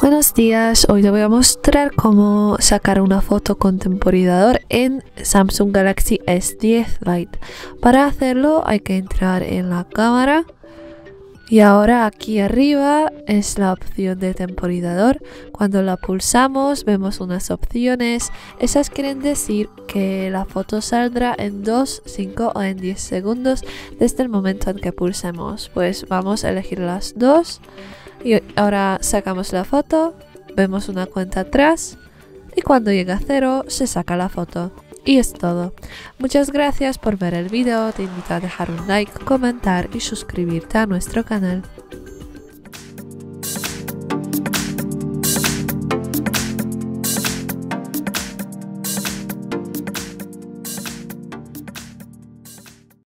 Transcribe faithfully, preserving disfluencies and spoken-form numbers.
Buenos días, hoy te voy a mostrar cómo sacar una foto con temporizador en Samsung Galaxy S diez Lite. Para hacerlo hay que entrar en la cámara y ahora aquí arriba es la opción de temporizador. Cuando la pulsamos vemos unas opciones, esas quieren decir que la foto saldrá en dos, cinco o en diez segundos desde el momento en que pulsemos. Pues vamos a elegir las dos y ahora sacamos la foto, vemos una cuenta atrás y cuando llega a cero se saca la foto. Y es todo. Muchas gracias por ver el video, te invito a dejar un like, comentar y suscribirte a nuestro canal.